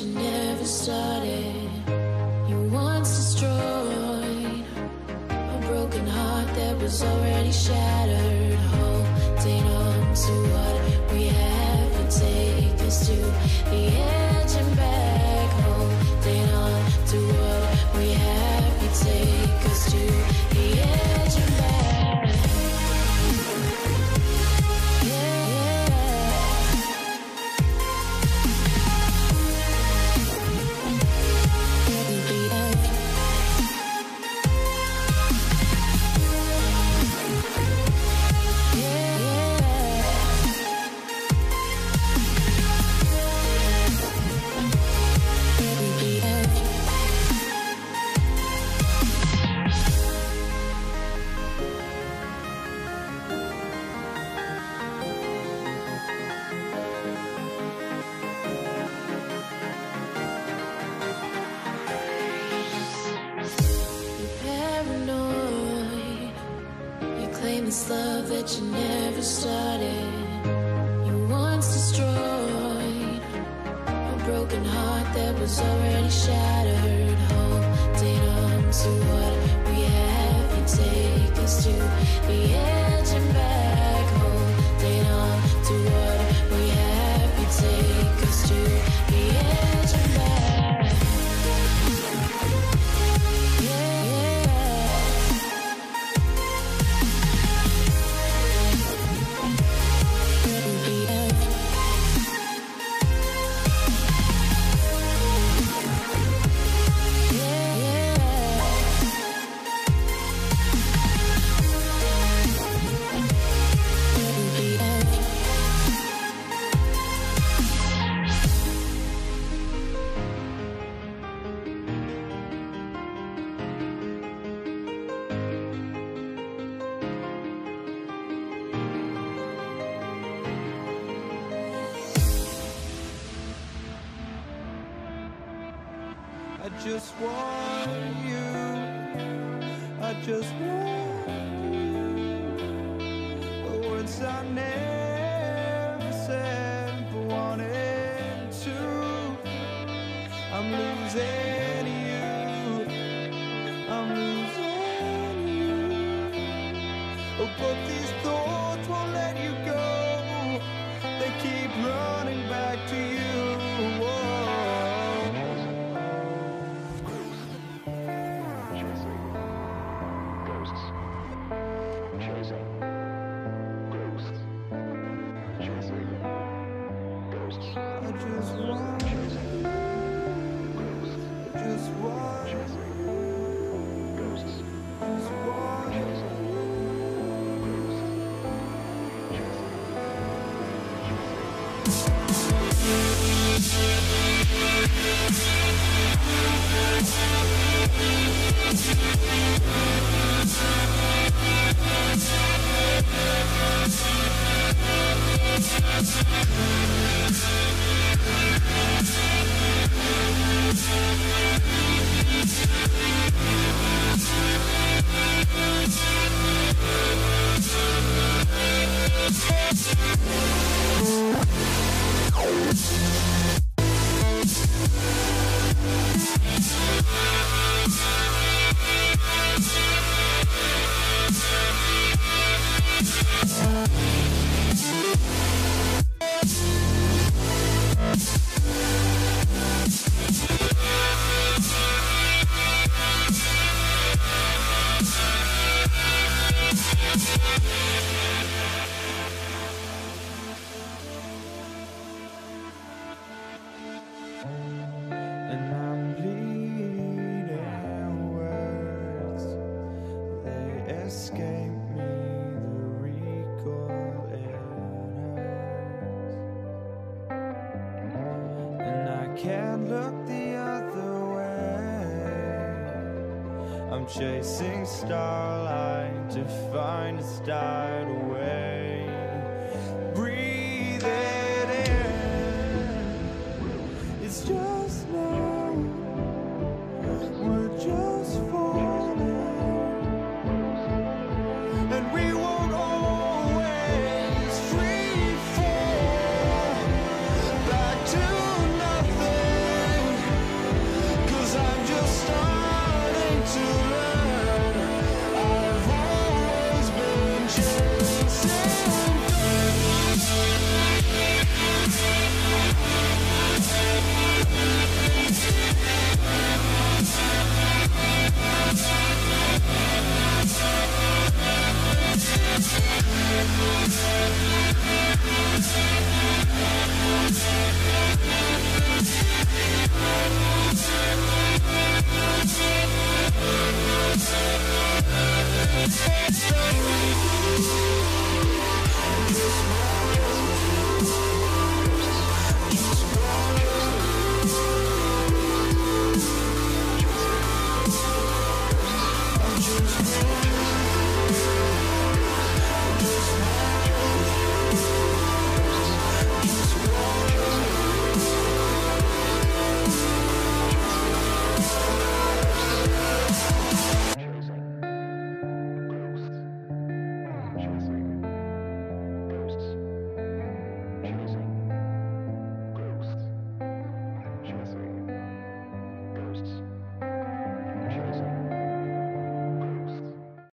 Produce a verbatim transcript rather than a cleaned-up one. You never started. You once destroyed a broken heart that was already shattered. Holding on to what we have would take us to the edge and back. Holding on to what we have would take us to the edge and back. We'll be right back. this love that you never started. You once destroyed a broken heart that was already shattered. Holding on to what we have, you take us to the edge and back. Holding on to what we have, you take us to the edge and back. Chasing starlight to find a star to win.